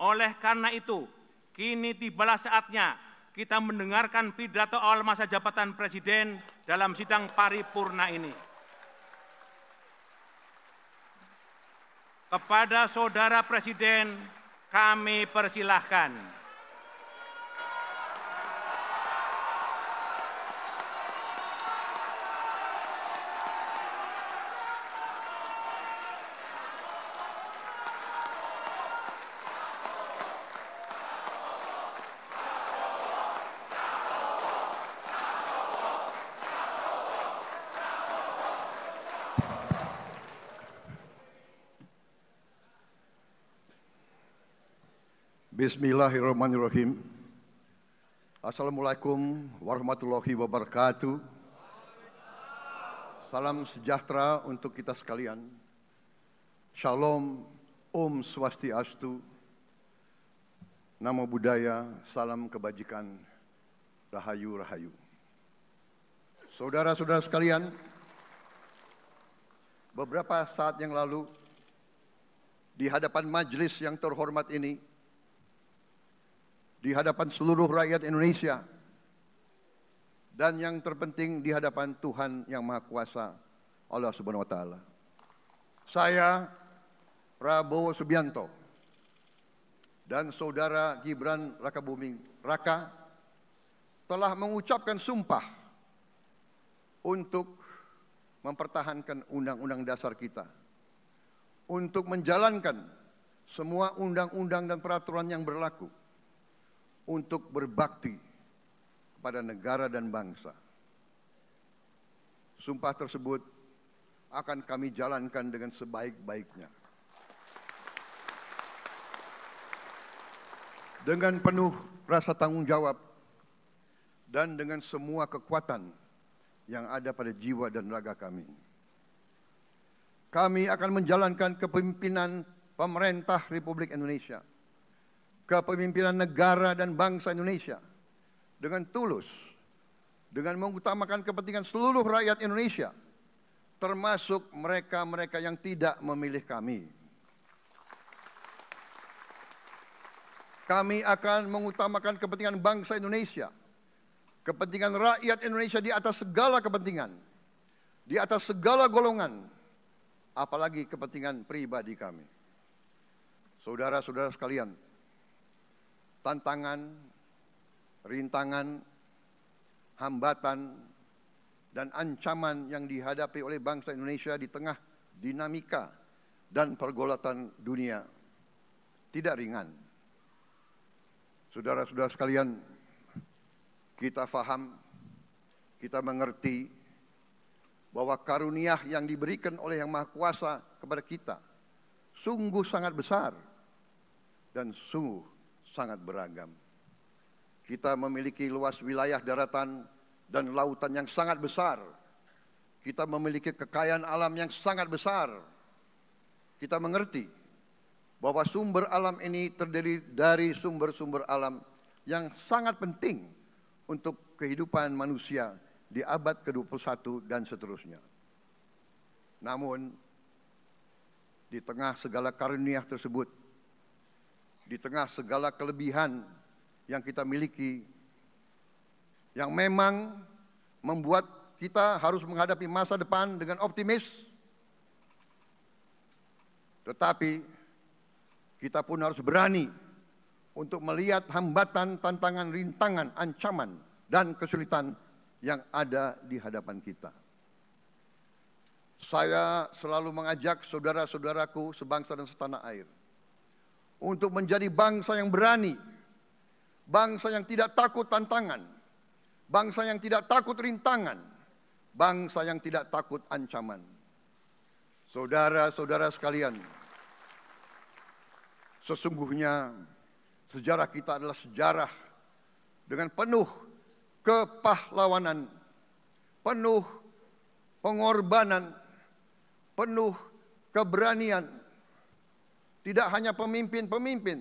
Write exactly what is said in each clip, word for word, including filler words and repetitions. Oleh karena itu, kini tibalah saatnya kita mendengarkan pidato awal masa jabatan Presiden dalam sidang paripurna ini. Kepada Saudara Presiden, kami persilahkan. Bismillahirrahmanirrahim. Assalamualaikum warahmatullahi wabarakatuh. Salam sejahtera untuk kita sekalian. Shalom, Om Swastiastu, Namo Buddhaya, salam kebajikan, Rahayu Rahayu. Saudara-saudara sekalian, beberapa saat yang lalu di hadapan majelis yang terhormat ini, di hadapan seluruh rakyat Indonesia, dan yang terpenting di hadapan Tuhan Yang Maha Kuasa Allah Subhanahu wa Ta'ala, saya Prabowo Subianto dan Saudara Gibran Rakabuming Raka telah mengucapkan sumpah untuk mempertahankan undang-undang dasar kita, untuk menjalankan semua undang-undang dan peraturan yang berlaku, untuk berbakti kepada negara dan bangsa. Sumpah tersebut akan kami jalankan dengan sebaik-baiknya, dengan penuh rasa tanggung jawab, dan dengan semua kekuatan yang ada pada jiwa dan raga kami. Kami akan menjalankan kepemimpinan pemerintah Republik Indonesia, kepemimpinan negara dan bangsa Indonesia dengan tulus, dengan mengutamakan kepentingan seluruh rakyat Indonesia, termasuk mereka-mereka yang tidak memilih kami. Kami akan mengutamakan kepentingan bangsa Indonesia, kepentingan rakyat Indonesia di atas segala kepentingan, di atas segala golongan, apalagi kepentingan pribadi kami. Saudara-saudara sekalian, tantangan, rintangan, hambatan, dan ancaman yang dihadapi oleh bangsa Indonesia di tengah dinamika dan pergolatan dunia tidak ringan. Saudara-saudara sekalian, kita faham, kita mengerti bahwa karunia yang diberikan oleh Yang Maha Kuasa kepada kita sungguh sangat besar dan sungguh sangat beragam. Kita memiliki luas wilayah daratan dan lautan yang sangat besar. Kita memiliki kekayaan alam yang sangat besar. Kita mengerti bahwa sumber alam ini terdiri dari sumber-sumber alam yang sangat penting untuk kehidupan manusia di abad ke dua puluh satu dan seterusnya. Namun, di tengah segala karunia tersebut, di tengah segala kelebihan yang kita miliki, yang memang membuat kita harus menghadapi masa depan dengan optimis, tetapi kita pun harus berani untuk melihat hambatan, tantangan, rintangan, ancaman, dan kesulitan yang ada di hadapan kita. Saya selalu mengajak saudara-saudaraku sebangsa dan setanah air untuk menjadi bangsa yang berani, bangsa yang tidak takut tantangan, bangsa yang tidak takut rintangan, bangsa yang tidak takut ancaman. Saudara-saudara sekalian, sesungguhnya sejarah kita adalah sejarah dengan penuh kepahlawanan, penuh pengorbanan, penuh keberanian. Tidak hanya pemimpin-pemimpin,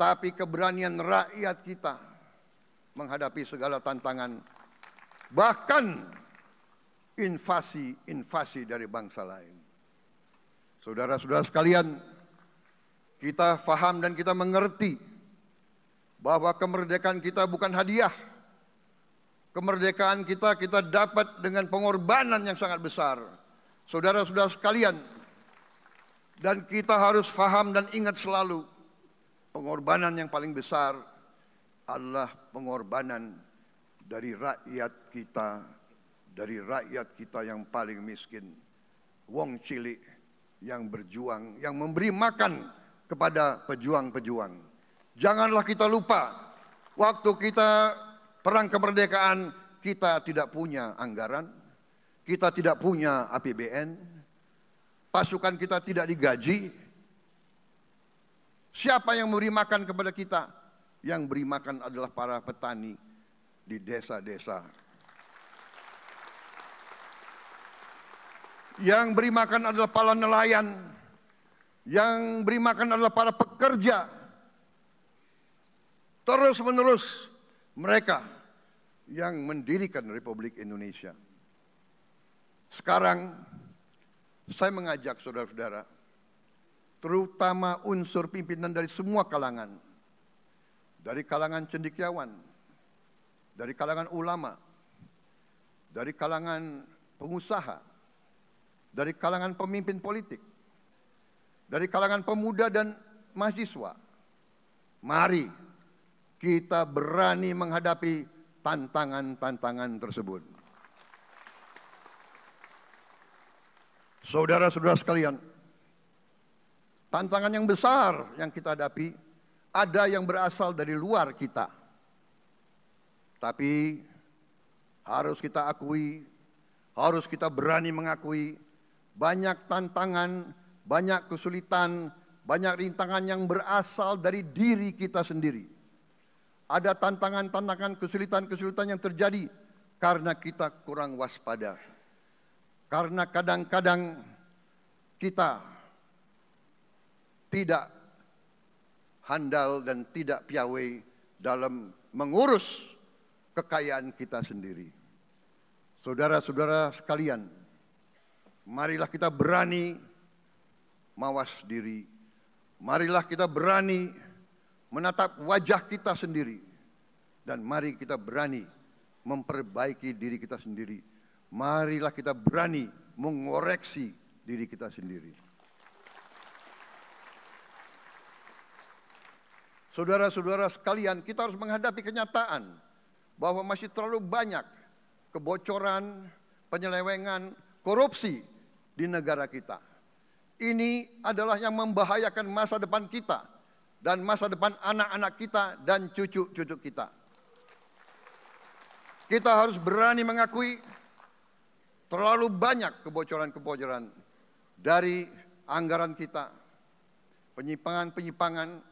tapi keberanian rakyat kita menghadapi segala tantangan, bahkan invasi-invasi dari bangsa lain. Saudara-saudara sekalian, Kita faham dan kita mengerti bahwa kemerdekaan kita bukan hadiah. Kemerdekaan kita kita dapat dengan pengorbanan yang sangat besar. Saudara-saudara sekalian, dan kita harus faham dan ingat selalu, pengorbanan yang paling besar adalah pengorbanan dari rakyat kita, dari rakyat kita yang paling miskin, wong cilik yang berjuang, yang memberi makan kepada pejuang-pejuang. Janganlah kita lupa, waktu kita perang kemerdekaan, kita tidak punya anggaran, kita tidak punya A P B N, pasukan kita tidak digaji. Siapa yang memberi makan kepada kita? Yang beri makan adalah para petani di desa-desa. Yang beri makan adalah para nelayan. Yang beri makan adalah para pekerja. Terus-menerus mereka yang mendirikan Republik Indonesia. Sekarang saya mengajak saudara-saudara, terutama unsur pimpinan dari semua kalangan, dari kalangan cendekiawan, dari kalangan ulama, dari kalangan pengusaha, dari kalangan pemimpin politik, dari kalangan pemuda dan mahasiswa. Mari kita berani menghadapi tantangan-tantangan tersebut. Saudara-saudara sekalian, tantangan yang besar yang kita hadapi, ada yang berasal dari luar kita. Tapi harus kita akui, harus kita berani mengakui, banyak tantangan, banyak kesulitan, banyak rintangan yang berasal dari diri kita sendiri. Ada tantangan-tantangan, kesulitan-kesulitan yang terjadi karena kita kurang waspada. Karena kadang-kadang kita tidak handal dan tidak piawai dalam mengurus kekayaan kita sendiri. Saudara-saudara sekalian, marilah kita berani mawas diri. Marilah kita berani menatap wajah kita sendiri. Dan mari kita berani memperbaiki diri kita sendiri. Marilah kita berani mengoreksi diri kita sendiri. Saudara-saudara sekalian, kita harus menghadapi kenyataan bahwa masih terlalu banyak kebocoran, penyelewengan, korupsi di negara kita. Ini adalah yang membahayakan masa depan kita dan masa depan anak-anak kita dan cucu-cucu kita. Kita harus berani mengakui terlalu banyak kebocoran-kebocoran dari anggaran kita, penyimpangan-penyimpangan,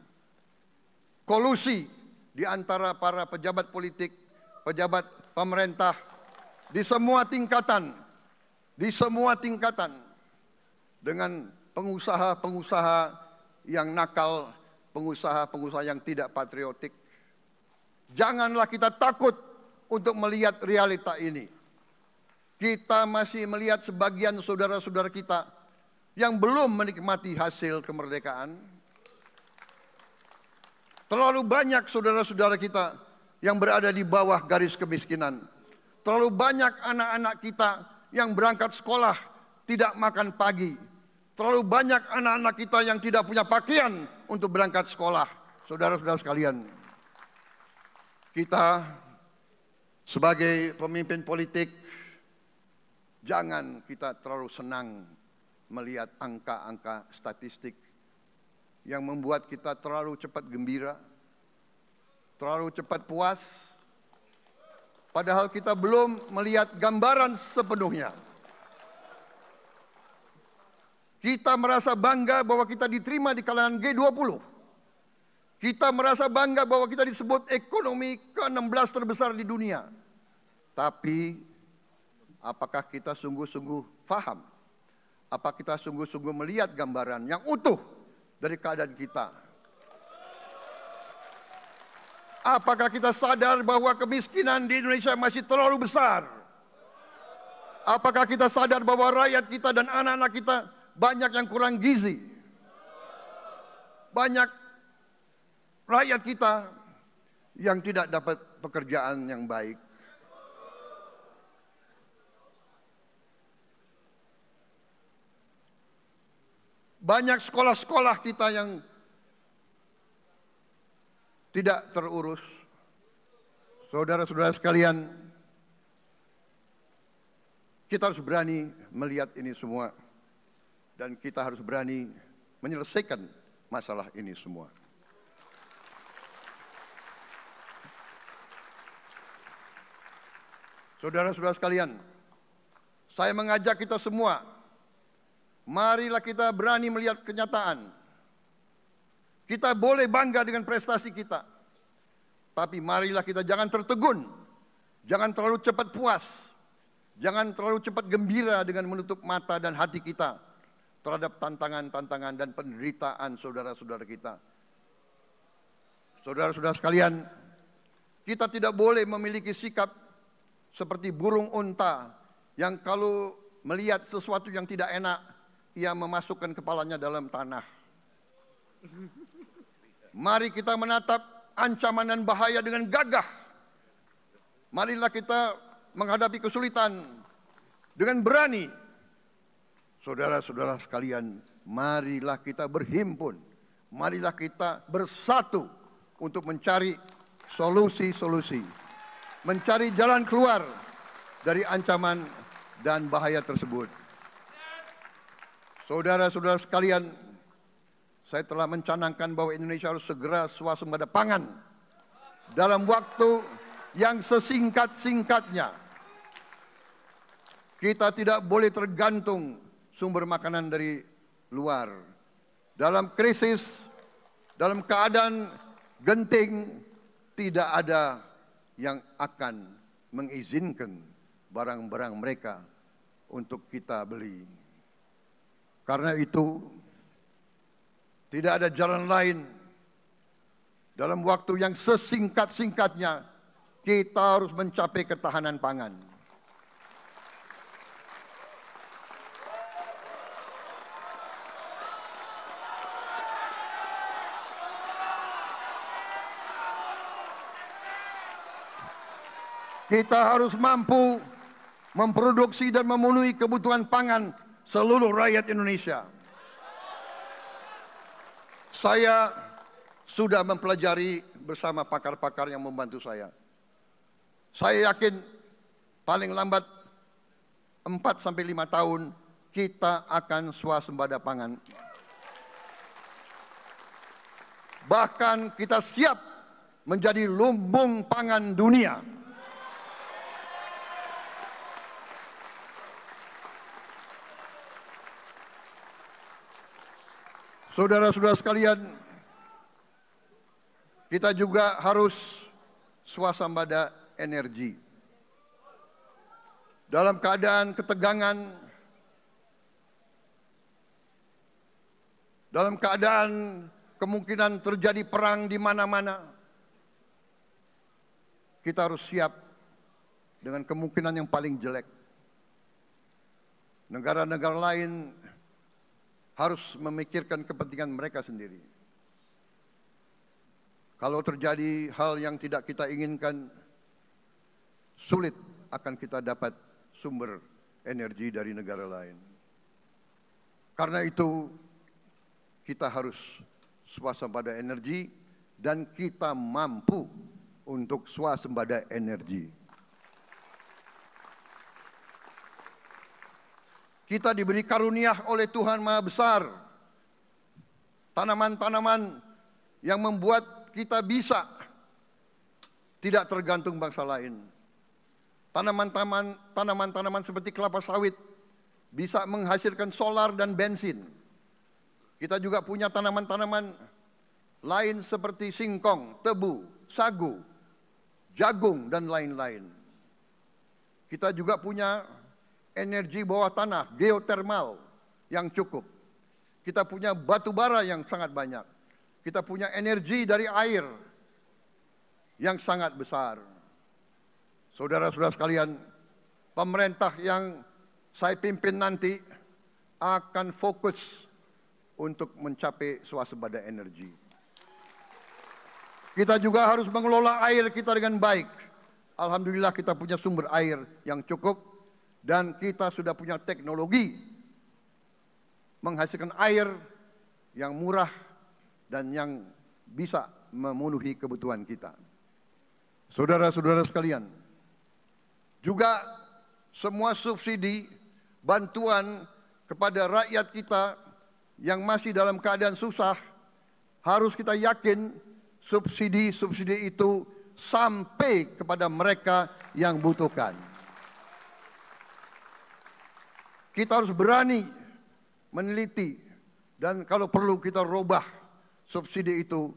kolusi di antara para pejabat politik, pejabat pemerintah, di semua tingkatan, di semua tingkatan, dengan pengusaha-pengusaha yang nakal, pengusaha-pengusaha yang tidak patriotik. Janganlah kita takut untuk melihat realita ini. Kita masih melihat sebagian saudara-saudara kita yang belum menikmati hasil kemerdekaan. Terlalu banyak saudara-saudara kita yang berada di bawah garis kemiskinan. Terlalu banyak anak-anak kita yang berangkat sekolah tidak makan pagi. Terlalu banyak anak-anak kita yang tidak punya pakaian untuk berangkat sekolah. Saudara-saudara sekalian, kita sebagai pemimpin politik, jangan kita terlalu senang melihat angka-angka statistik yang membuat kita terlalu cepat gembira, terlalu cepat puas, padahal kita belum melihat gambaran sepenuhnya. Kita merasa bangga bahwa kita diterima di kalangan G dua puluh. Kita merasa bangga bahwa kita disebut ekonomi ke enam belas terbesar di dunia. Tapi apakah kita sungguh-sungguh faham? Apa kita sungguh-sungguh melihat gambaran yang utuh dari keadaan kita? Apakah kita sadar bahwa kemiskinan di Indonesia masih terlalu besar? Apakah kita sadar bahwa rakyat kita dan anak-anak kita banyak yang kurang gizi? banyak rakyat kita yang tidak dapat pekerjaan yang baik. Banyak sekolah-sekolah kita yang tidak terurus. Saudara-saudara sekalian, kita harus berani melihat ini semua. Dan kita harus berani menyelesaikan masalah ini semua. Saudara-saudara sekalian, saya mengajak kita semua, marilah kita berani melihat kenyataan. Kita boleh bangga dengan prestasi kita, tapi marilah kita jangan tertegun, jangan terlalu cepat puas, jangan terlalu cepat gembira dengan menutup mata dan hati kita terhadap tantangan-tantangan dan penderitaan saudara-saudara kita. Saudara-saudara sekalian, kita tidak boleh memiliki sikap seperti burung unta yang kalau melihat sesuatu yang tidak enak, ia memasukkan kepalanya dalam tanah. Mari kita menatap ancaman dan bahaya dengan gagah. Marilah kita menghadapi kesulitan dengan berani. Saudara-saudara sekalian, marilah kita berhimpun, marilah kita bersatu untuk mencari solusi-solusi, mencari jalan keluar dari ancaman dan bahaya tersebut. Saudara-saudara sekalian, saya telah mencanangkan bahwa Indonesia harus segera swasembada pangan dalam waktu yang sesingkat-singkatnya. Kita tidak boleh tergantung sumber makanan dari luar. Dalam krisis, dalam keadaan genting, tidak ada yang akan mengizinkan barang-barang mereka untuk kita beli. Karena itu, tidak ada jalan lain. Dalam waktu yang sesingkat-singkatnya, kita harus mencapai ketahanan pangan. Kita harus mampu memproduksi dan memenuhi kebutuhan pangan seluruh rakyat Indonesia. Saya sudah mempelajari bersama pakar-pakar yang membantu saya. Saya yakin paling lambat empat sampai lima tahun kita akan swasembada pangan. Bahkan kita siap menjadi lumbung pangan dunia. Saudara-saudara sekalian, kita juga harus swasembada energi. Dalam keadaan ketegangan, dalam keadaan kemungkinan terjadi perang di mana-mana, kita harus siap dengan kemungkinan yang paling jelek. Negara-negara lain harus memikirkan kepentingan mereka sendiri. Kalau terjadi hal yang tidak kita inginkan, sulit akan kita dapat sumber energi dari negara lain. Karena itu, kita harus swasembada energi dan kita mampu untuk swasembada energi. Kita diberi karunia oleh Tuhan Maha Besar, tanaman-tanaman yang membuat kita bisa tidak tergantung bangsa lain. Tanaman-tanaman tanaman-tanaman seperti kelapa sawit bisa menghasilkan solar dan bensin. Kita juga punya tanaman-tanaman lain seperti singkong, tebu, sagu, jagung, dan lain-lain. Kita juga punya energi bawah tanah, geotermal yang cukup. Kita punya batu bara yang sangat banyak. Kita punya energi dari air yang sangat besar. Saudara-saudara sekalian, pemerintah yang saya pimpin nanti akan fokus untuk mencapai swasembada energi. Kita juga harus mengelola air kita dengan baik. Alhamdulillah kita punya sumber air yang cukup dan kita sudah punya teknologi menghasilkan air yang murah dan yang bisa memenuhi kebutuhan kita. Saudara-saudara sekalian, juga semua subsidi bantuan kepada rakyat kita yang masih dalam keadaan susah, harus kita yakin subsidi-subsidi itu sampai kepada mereka yang butuhkan. Kita harus berani meneliti dan kalau perlu kita robah subsidi itu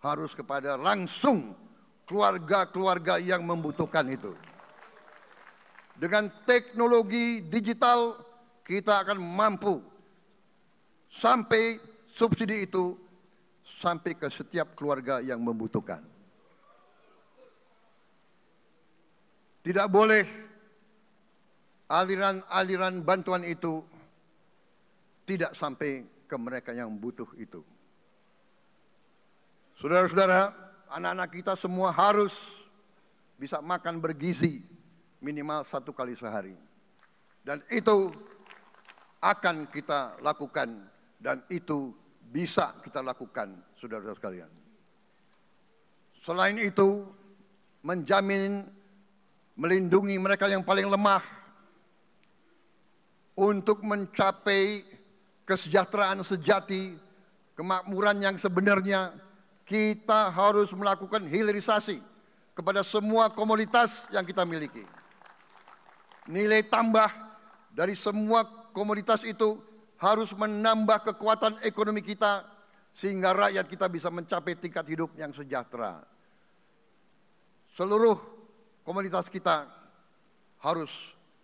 harus kepada langsung keluarga-keluarga yang membutuhkan itu. Dengan teknologi digital kita akan mampu sampai subsidi itu sampai ke setiap keluarga yang membutuhkan. Tidak boleh aliran-aliran bantuan itu tidak sampai ke mereka yang butuh itu. Saudara-saudara, anak-anak kita semua harus bisa makan bergizi minimal satu kali sehari. Dan itu akan kita lakukan dan itu bisa kita lakukan, saudara-saudara sekalian. Selain itu, menjamin melindungi mereka yang paling lemah untuk mencapai kesejahteraan sejati, kemakmuran yang sebenarnya. Kita harus melakukan hilirisasi kepada semua komoditas yang kita miliki. Nilai tambah dari semua komoditas itu harus menambah kekuatan ekonomi kita sehingga rakyat kita bisa mencapai tingkat hidup yang sejahtera. Seluruh komoditas kita harus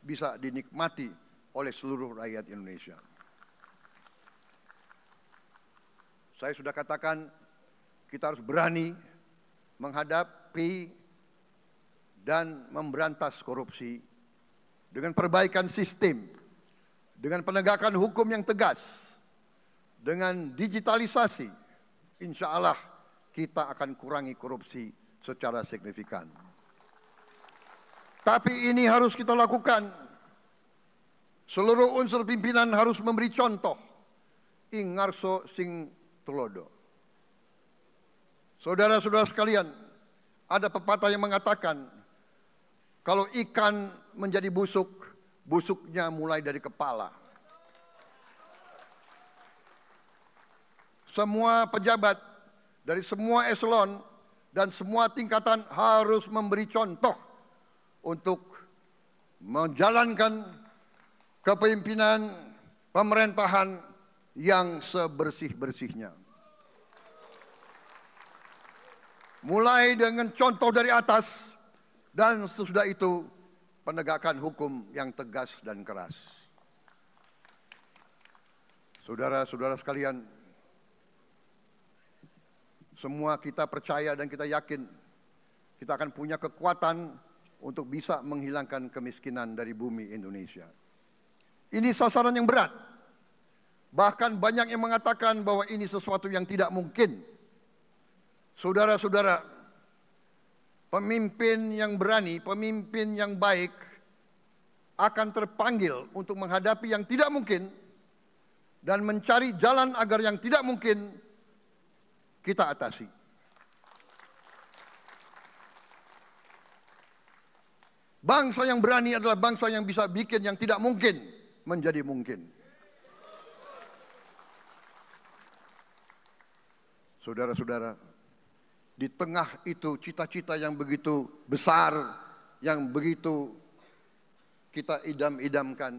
bisa dinikmati oleh seluruh rakyat Indonesia. Saya sudah katakan, kita harus berani menghadapi dan memberantas korupsi dengan perbaikan sistem, dengan penegakan hukum yang tegas, dengan digitalisasi. Insya Allah kita akan kurangi korupsi secara signifikan. Tapi ini harus kita lakukan. Seluruh unsur pimpinan harus memberi contoh. Ingarso Sing Tulodo. Saudara-saudara sekalian, ada pepatah yang mengatakan, kalau ikan menjadi busuk, busuknya mulai dari kepala. Semua pejabat dari semua eselon dan semua tingkatan harus memberi contoh untuk menjalankan kepemimpinan pemerintahan yang sebersih-bersihnya. Mulai dengan contoh dari atas dan sesudah itu penegakan hukum yang tegas dan keras. Saudara-saudara sekalian, semua kita percaya dan kita yakin kita akan punya kekuatan untuk bisa menghilangkan kemiskinan dari bumi Indonesia. Ini sasaran yang berat. Bahkan banyak yang mengatakan bahwa ini sesuatu yang tidak mungkin. Saudara-saudara, pemimpin yang berani, pemimpin yang baik akan terpanggil untuk menghadapi yang tidak mungkin dan mencari jalan agar yang tidak mungkin kita atasi. Bangsa yang berani adalah bangsa yang bisa bikin yang tidak mungkin menjadi mungkin. Saudara-saudara, di tengah itu cita-cita yang begitu besar, yang begitu kita idam-idamkan,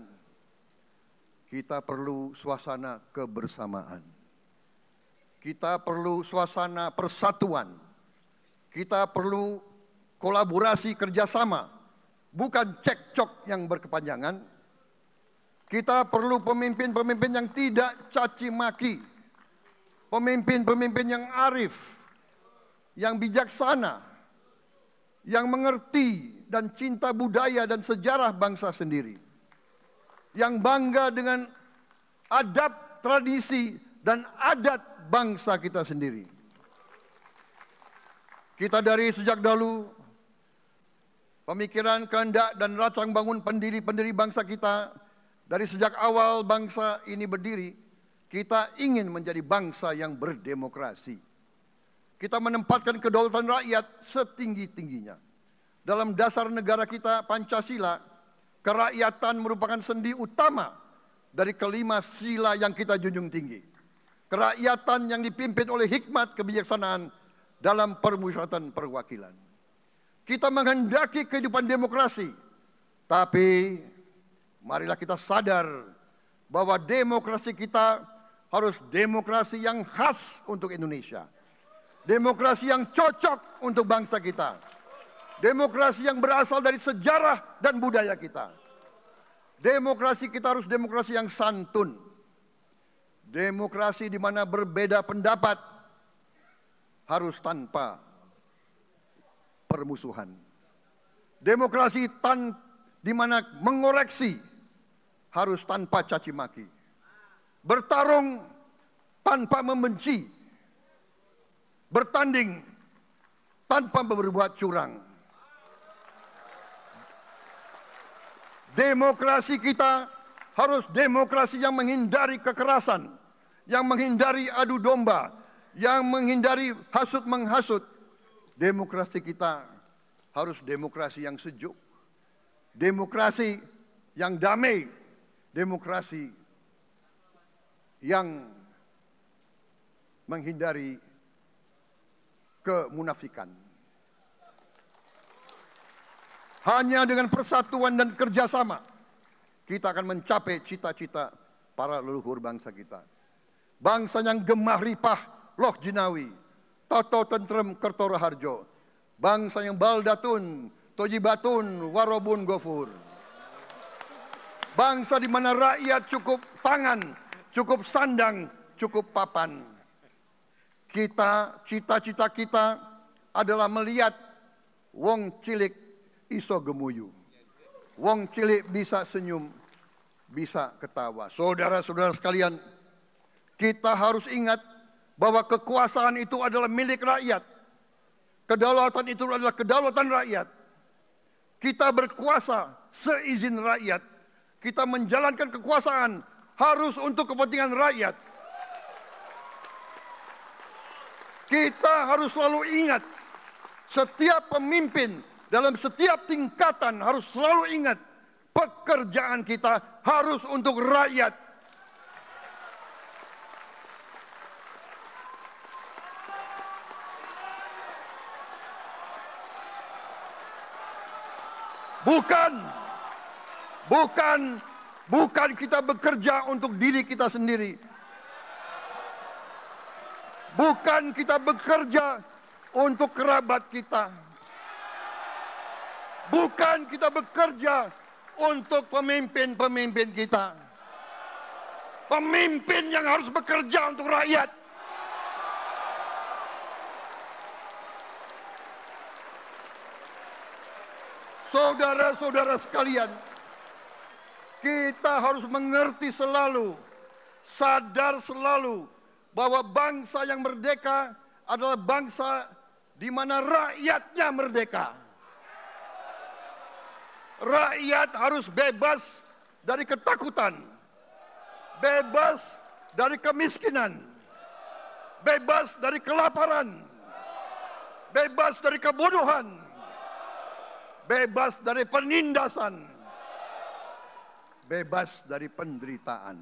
kita perlu suasana kebersamaan. Kita perlu suasana persatuan. Kita perlu kolaborasi kerjasama, bukan cekcok yang berkepanjangan. Kita perlu pemimpin-pemimpin yang tidak caci maki, pemimpin-pemimpin yang arif, yang bijaksana, yang mengerti dan cinta budaya dan sejarah bangsa sendiri, yang bangga dengan adab tradisi, dan adat bangsa kita sendiri. Kita dari sejak dahulu, pemikiran, kehendak, dan rancang bangun pendiri-pendiri bangsa kita, dari sejak awal bangsa ini berdiri, kita ingin menjadi bangsa yang berdemokrasi. Kita menempatkan kedaulatan rakyat setinggi-tingginya. Dalam dasar negara kita, Pancasila, kerakyatan merupakan sendi utama dari kelima sila yang kita junjung tinggi. Kerakyatan yang dipimpin oleh hikmat kebijaksanaan dalam permusyawaratan perwakilan. Kita menghendaki kehidupan demokrasi, tapi marilah kita sadar bahwa demokrasi kita harus demokrasi yang khas untuk Indonesia. Demokrasi yang cocok untuk bangsa kita. Demokrasi yang berasal dari sejarah dan budaya kita. Demokrasi kita harus demokrasi yang santun. Demokrasi di mana berbeda pendapat harus tanpa permusuhan. Demokrasi tan di mana mengoreksi harus tanpa caci maki. Bertarung tanpa membenci. Bertanding tanpa berbuat curang. Demokrasi kita harus demokrasi yang menghindari kekerasan, yang menghindari adu domba, yang menghindari hasut menghasut. Demokrasi kita harus demokrasi yang sejuk, demokrasi yang damai, demokrasi yang menghindari kemunafikan. Hanya dengan persatuan dan kerjasama kita akan mencapai cita-cita para leluhur bangsa kita. Bangsa yang gemah ripah loh jinawi, toto tentrem kertoro harjo, bangsa yang baldatun tojibatun warobun gofur, bangsa di mana rakyat cukup pangan, cukup sandang, cukup papan. Kita, cita-cita kita adalah melihat wong cilik iso gemuyu, wong cilik bisa senyum, bisa ketawa. Saudara-saudara sekalian, kita harus ingat bahwa kekuasaan itu adalah milik rakyat. Kedaulatan itu adalah kedaulatan rakyat. Kita berkuasa seizin rakyat. Kita menjalankan kekuasaan harus untuk kepentingan rakyat. Kita harus selalu ingat, setiap pemimpin dalam setiap tingkatan harus selalu ingat, pekerjaan kita harus untuk rakyat. Bukan, bukan, bukan kita bekerja untuk diri kita sendiri. Bukan kita bekerja untuk kerabat kita. Bukan kita bekerja untuk pemimpin-pemimpin kita. Pemimpin yang harus bekerja untuk rakyat. Saudara-saudara sekalian, kita harus mengerti selalu, sadar selalu bahwa bangsa yang merdeka adalah bangsa di mana rakyatnya merdeka. Rakyat harus bebas dari ketakutan, bebas dari kemiskinan, bebas dari kelaparan, bebas dari kebodohan, bebas dari penindasan, bebas dari penderitaan.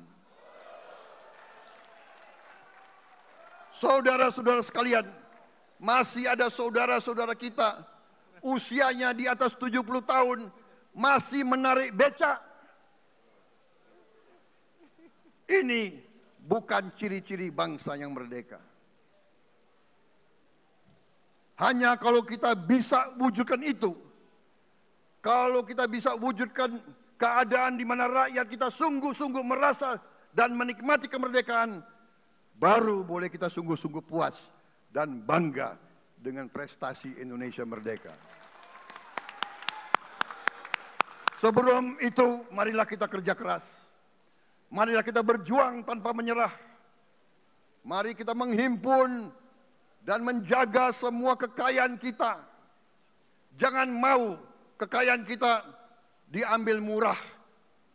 Saudara-saudara sekalian, masih ada saudara-saudara kita usianya di atas tujuh puluh tahun masih menarik becak. Ini bukan ciri-ciri bangsa yang merdeka. Hanya kalau kita bisa wujudkan itu, kalau kita bisa wujudkan keadaan di mana rakyat kita sungguh-sungguh merasa dan menikmati kemerdekaan, baru boleh kita sungguh-sungguh puas dan bangga dengan prestasi Indonesia merdeka. Sebelum itu, marilah kita kerja keras. Marilah kita berjuang tanpa menyerah. Mari kita menghimpun dan menjaga semua kekayaan kita. Jangan mau kekayaan kita diambil murah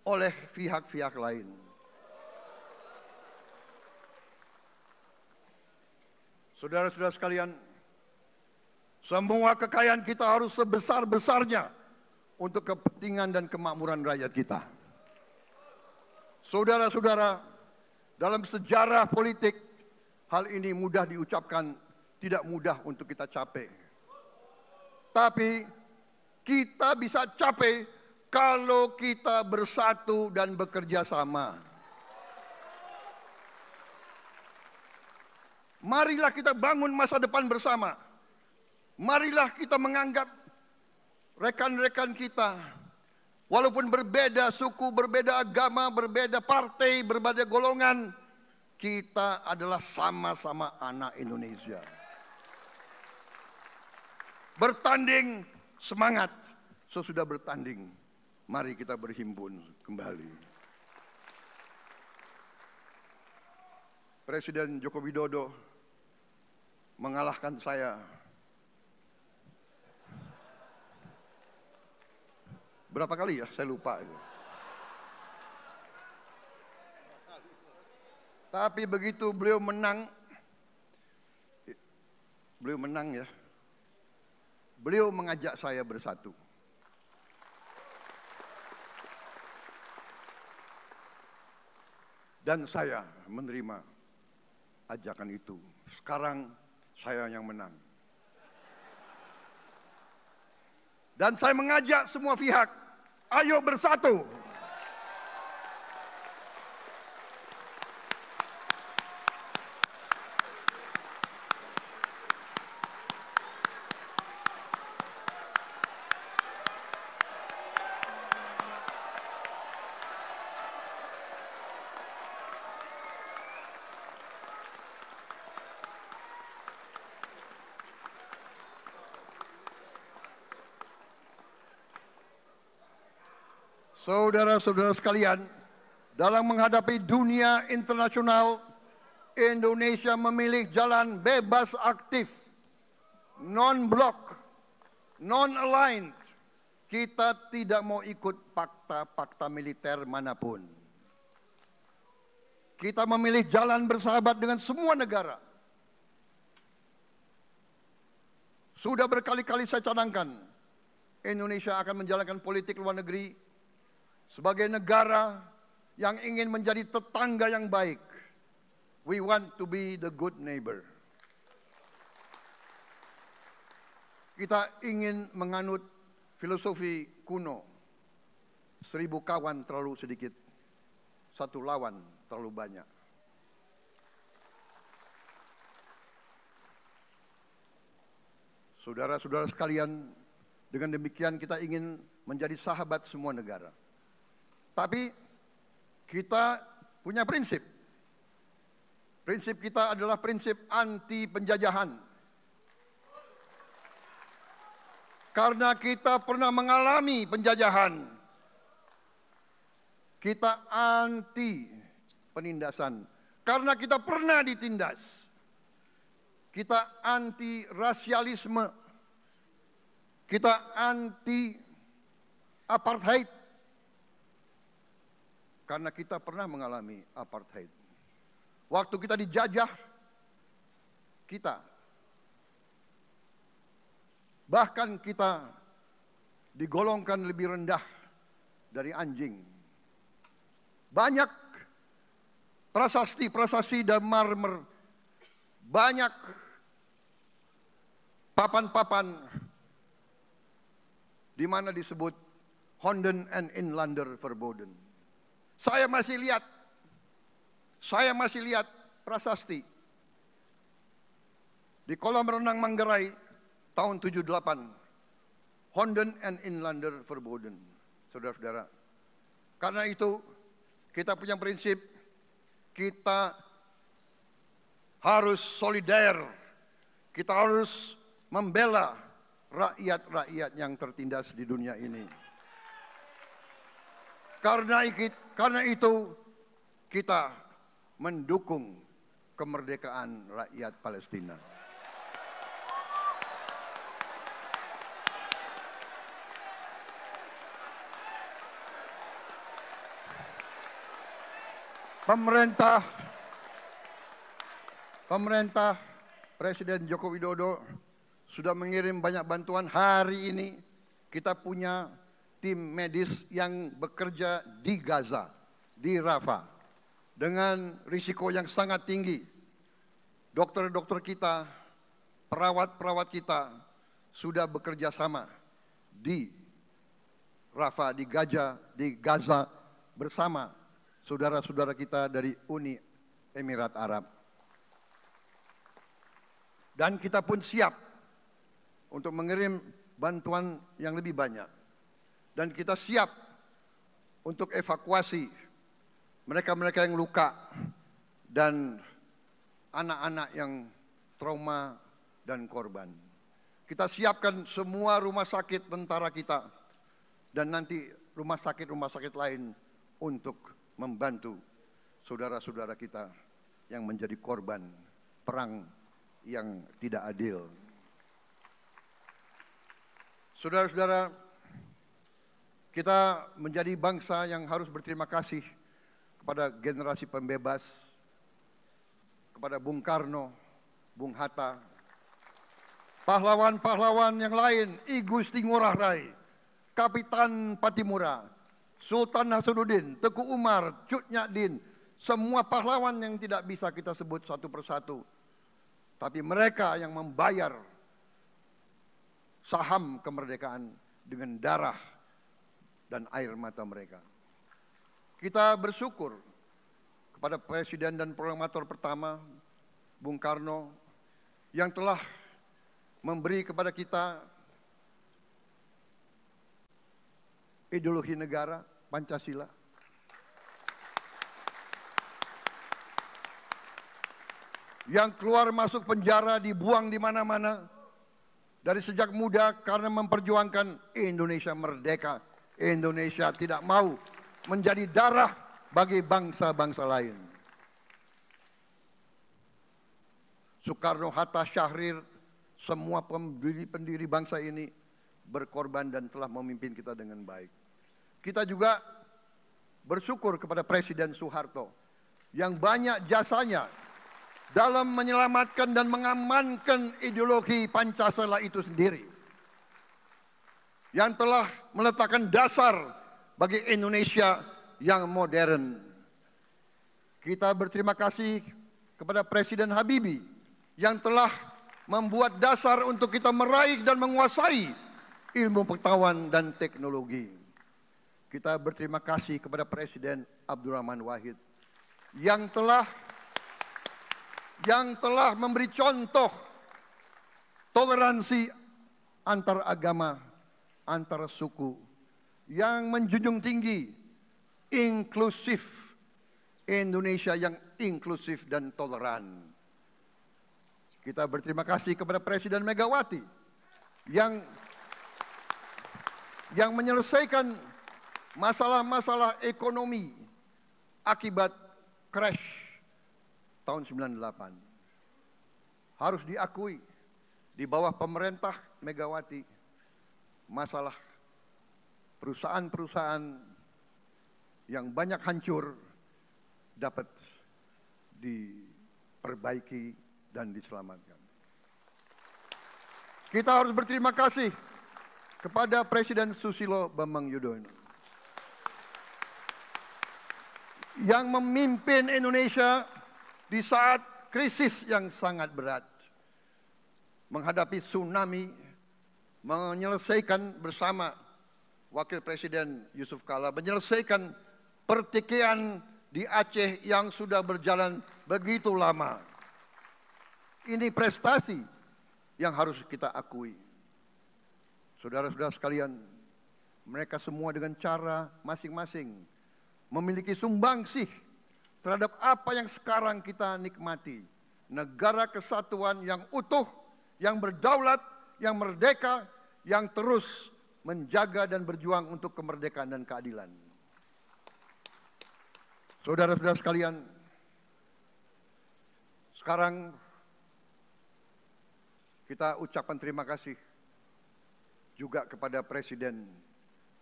oleh pihak-pihak lain. Saudara-saudara sekalian, semua kekayaan kita harus sebesar-besarnya untuk kepentingan dan kemakmuran rakyat kita. Saudara-saudara, dalam sejarah politik, hal ini mudah diucapkan, tidak mudah untuk kita capai. Tapi kita bisa capai kalau kita bersatu dan bekerja sama. Marilah kita bangun masa depan bersama. Marilah kita menganggap rekan-rekan kita, walaupun berbeda suku, berbeda agama, berbeda partai, berbeda golongan, kita adalah sama-sama anak Indonesia. Bertanding semangat, sesudah bertanding, mari kita berhimpun kembali. Presiden Joko Widodo mengalahkan saya. Berapa kali ya? Saya lupa. Tapi begitu beliau menang, beliau menang ya, beliau mengajak saya bersatu. Dan saya menerima ajakan itu. Sekarang saya yang menang. Dan saya mengajak semua pihak, ayo bersatu. Saudara-saudara sekalian, dalam menghadapi dunia internasional, Indonesia memilih jalan bebas aktif, non-blok, non-aligned. Kita tidak mau ikut pakta-pakta militer manapun. Kita memilih jalan bersahabat dengan semua negara. Sudah berkali-kali saya canangkan, Indonesia akan menjalankan politik luar negeri sebagai negara yang ingin menjadi tetangga yang baik. We want to be the good neighbor. Kita ingin menganut filosofi kuno. Seribu kawan terlalu sedikit, satu lawan terlalu banyak. Saudara-saudara sekalian, dengan demikian kita ingin menjadi sahabat semua negara. Tapi kita punya prinsip. Prinsip kita adalah prinsip anti penjajahan. Karena kita pernah mengalami penjajahan, kita anti penindasan. Karena kita pernah ditindas, kita anti rasialisme, kita anti apartheid. Karena kita pernah mengalami apartheid. Waktu kita dijajah, kita. Bahkan kita digolongkan lebih rendah dari anjing. Banyak prasasti-prasasti dan marmer. Banyak papan-papan di mana disebut Honden and Inlander verboden. Saya masih lihat, saya masih lihat prasasti di kolam renang Manggarai tahun tujuh puluh delapan, Honden and Inlander verboden, saudara-saudara. Karena itu kita punya prinsip, kita harus solidair, kita harus membela rakyat-rakyat yang tertindas di dunia ini. Karena itu, kita mendukung kemerdekaan rakyat Palestina. Pemerintah, pemerintah Presiden Joko Widodo sudah mengirim banyak bantuan. Hari ini kita punya tim medis yang bekerja di Gaza, di Rafah, dengan risiko yang sangat tinggi. Dokter-dokter kita, perawat-perawat kita sudah bekerja sama di Rafah, di Gaza, di Gaza bersama saudara-saudara kita dari Uni Emirat Arab. Dan kita pun siap untuk mengirim bantuan yang lebih banyak. Dan kita siap untuk evakuasi mereka-mereka yang luka dan anak-anak yang trauma dan korban. Kita siapkan semua rumah sakit tentara kita dan nanti rumah sakit-rumah sakit lain untuk membantu saudara-saudara kita yang menjadi korban perang yang tidak adil. Saudara-saudara, kita menjadi bangsa yang harus berterima kasih kepada generasi pembebas, kepada Bung Karno, Bung Hatta, pahlawan-pahlawan yang lain, I Gusti Ngurah Rai, Kapitan Pattimura, Sultan Hasanuddin, Teuku Umar, Cut Nyak Dien, semua pahlawan yang tidak bisa kita sebut satu persatu. Tapi mereka yang membayar saham kemerdekaan dengan darah dan air mata mereka. Kita bersyukur kepada Presiden dan Proklamator pertama, Bung Karno, yang telah memberi kepada kita ideologi negara, Pancasila. Yang keluar masuk penjara, dibuang di mana-mana. Dari sejak muda karena memperjuangkan Indonesia merdeka. Indonesia tidak mau menjadi darah bagi bangsa-bangsa lain. Soekarno, Hatta, Syahrir, semua pendiri-pendiri bangsa ini berkorban dan telah memimpin kita dengan baik. Kita juga bersyukur kepada Presiden Soeharto yang banyak jasanya dalam menyelamatkan dan mengamankan ideologi Pancasila itu sendiri, yang telah meletakkan dasar bagi Indonesia yang modern. Kita berterima kasih kepada Presiden Habibie yang telah membuat dasar untuk kita meraih dan menguasai ilmu pengetahuan dan teknologi. Kita berterima kasih kepada Presiden Abdurrahman Wahid yang telah yang telah memberi contoh toleransi antar agama, antar suku, yang menjunjung tinggi inklusif, Indonesia yang inklusif dan toleran. Kita berterima kasih kepada Presiden Megawati yang yang menyelesaikan masalah-masalah ekonomi akibat crash tahun sembilan delapan. Harus diakui, di bawah pemerintah Megawati, masalah perusahaan-perusahaan yang banyak hancur dapat diperbaiki dan diselamatkan. Kita harus berterima kasih kepada Presiden Susilo Bambang Yudhoyono yang memimpin Indonesia di saat krisis yang sangat berat, menghadapi tsunami, menyelesaikan bersama Wakil Presiden Yusuf Kalla, menyelesaikan pertikaian di Aceh yang sudah berjalan begitu lama. Ini prestasi yang harus kita akui. Saudara-saudara sekalian, mereka semua dengan cara masing-masing memiliki sumbangsih terhadap apa yang sekarang kita nikmati. Negara kesatuan yang utuh, yang berdaulat, yang merdeka, yang terus menjaga dan berjuang untuk kemerdekaan dan keadilan. Saudara-saudara sekalian, sekarang kita ucapkan terima kasih juga kepada Presiden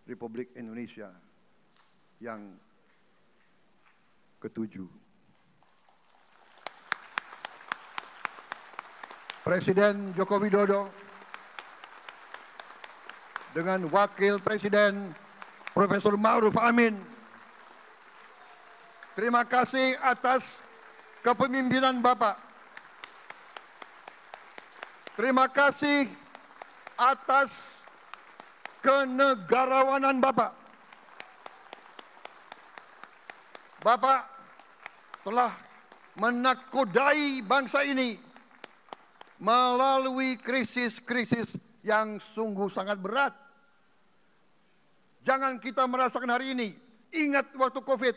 Republik Indonesia yang ketujuh. Presiden Joko Widodo dengan Wakil Presiden Profesor Ma'ruf Amin. Terima kasih atas kepemimpinan Bapak. Terima kasih atas kenegarawanan Bapak. Bapak telah menakodai bangsa ini melalui krisis-krisis yang sungguh sangat berat. Jangan kita merasakan hari ini, ingat waktu COVID,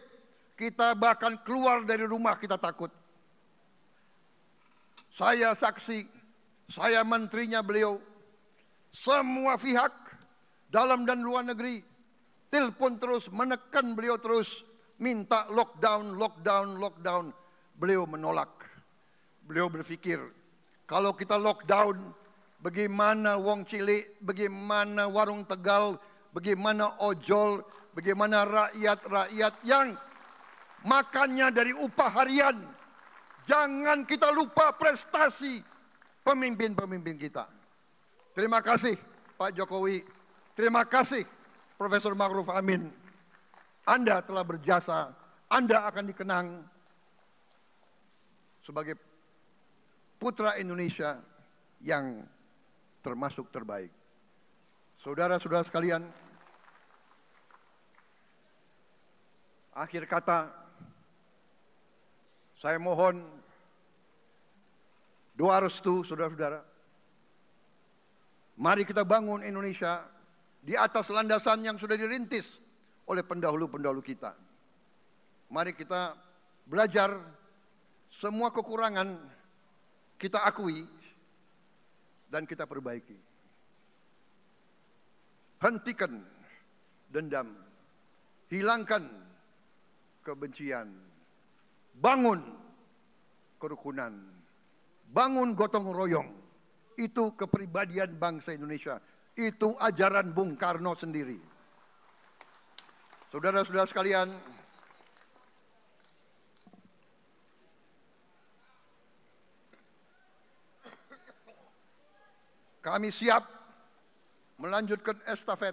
kita bahkan keluar dari rumah kita takut. Saya saksi, saya menterinya beliau, semua pihak dalam dan luar negeri, telepon terus, menekan beliau terus, minta lockdown, lockdown, lockdown. Beliau menolak. Beliau berpikir, kalau kita lockdown, bagaimana wong cilik, bagaimana warung Tegal, bagaimana ojol, bagaimana rakyat-rakyat yang makannya dari upah harian. Jangan kita lupa prestasi pemimpin-pemimpin kita. Terima kasih Pak Jokowi. Terima kasih Profesor Ma'ruf Amin. Anda telah berjasa, Anda akan dikenang sebagai putra Indonesia yang termasuk terbaik. Saudara-saudara sekalian, akhir kata, saya mohon doa restu saudara-saudara. Mari kita bangun Indonesia di atas landasan yang sudah dirintis oleh pendahulu-pendahulu kita. Mari kita belajar, semua kekurangan kita akui dan kita perbaiki. Hentikan dendam, hilangkan kebencian, bangun kerukunan, bangun gotong royong. Itu kepribadian bangsa Indonesia, itu ajaran Bung Karno sendiri. Saudara-saudara sekalian, kami siap melanjutkan estafet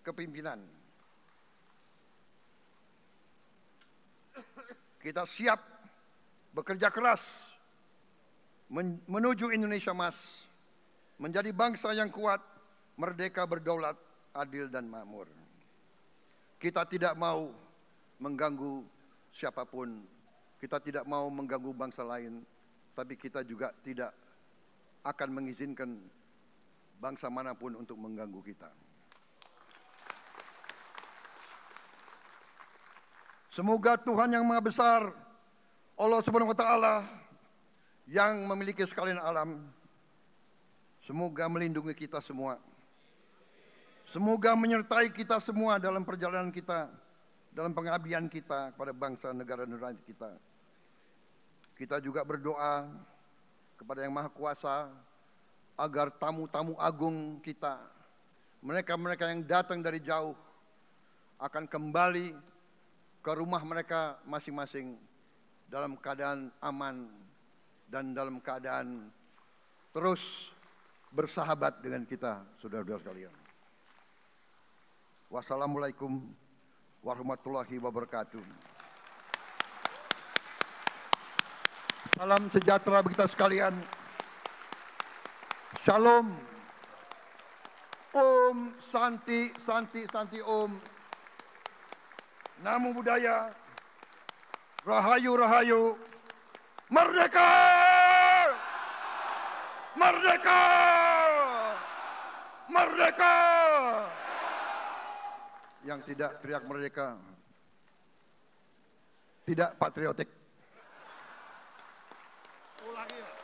kepimpinan. Kita siap bekerja keras menuju Indonesia Emas, menjadi bangsa yang kuat, merdeka, berdaulat, adil dan makmur. Kita tidak mau mengganggu siapapun, kita tidak mau mengganggu bangsa lain, tapi kita juga tidak akan mengizinkan bangsa manapun untuk mengganggu kita. Semoga Tuhan yang Maha Besar, Allah Subhanahu wa Ta'ala yang memiliki sekalian alam, semoga melindungi kita semua. Semoga menyertai kita semua dalam perjalanan kita, dalam pengabdian kita kepada bangsa, negara, negara kita. Kita juga berdoa kepada Yang Maha Kuasa agar tamu-tamu agung kita, mereka-mereka yang datang dari jauh, akan kembali ke rumah mereka masing-masing dalam keadaan aman dan dalam keadaan terus bersahabat dengan kita, saudara-saudara sekalian. Wassalamualaikum warahmatullahi wabarakatuh. Salam sejahtera bagi kita sekalian. Shalom, Om Santi, Santi, Santi Om, Namo Buddhaya, Rahayu, Rahayu, Merdeka, Merdeka, Merdeka. Yang tidak teriak merdeka, tidak patriotik. Ulangi.